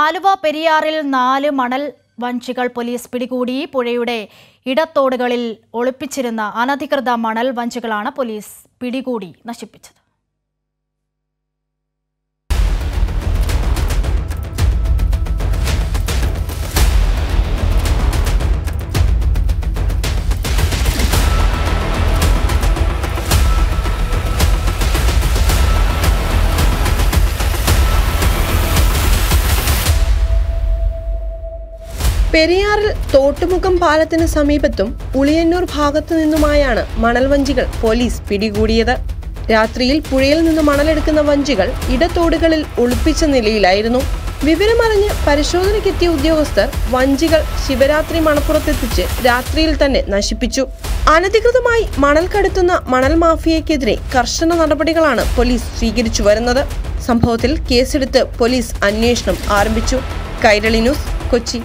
ആലുവ പെരിയാറിൽ 4 മണൽ വഞ്ചികൾ പോലീസ് പിടികൂടി. പുഴയുടെ ഇടത്തോടുകളിൽ ഒളിപ്പിച്ചിരുന്ന അനധികൃത മണൽ വഞ്ചികളാണ് പോലീസ് പിടികൂടി നശിപ്പിച്ചത്. പെരിയാറിൽ തോട്ടുമുഖം പാലത്തിന് സമീപത്തും ഉളിയന്നൂർ ഭാഗത്തു നിന്നുമായാണ് മണൽ വഞ്ചികൾ പോലീസ് പിടികൂടിയത്. രാത്രിയിൽ പുഴയിൽ നിന്ന് മണലെടുക്കുന്ന വഞ്ചികൾ ഇടത്തോടുകളിൽ ഒളിപ്പിച്ച നിലയിലായിരുന്നു. വിവരമറിഞ്ഞ് പരിശോധനയ്ക്കെത്തിയ ഉദ്യോഗസ്ഥർ വഞ്ചികൾ ശിവരാത്രി മണപ്പുറത്തെത്തിച്ച് രാത്രിയിൽ തന്നെ നശിപ്പിച്ചു. അനധികൃതമായി മണൽ കടത്തുന്ന മണൽ മാഫിയക്കെതിരെ കർശന നടപടികളാണ് പോലീസ് സ്വീകരിച്ചു വരുന്നത്. സംഭവത്തിൽ കേസെടുത്ത് പോലീസ് അന്വേഷണം ആരംഭിച്ചു. കൈരളി ന്യൂസ്, കൊച്ചി.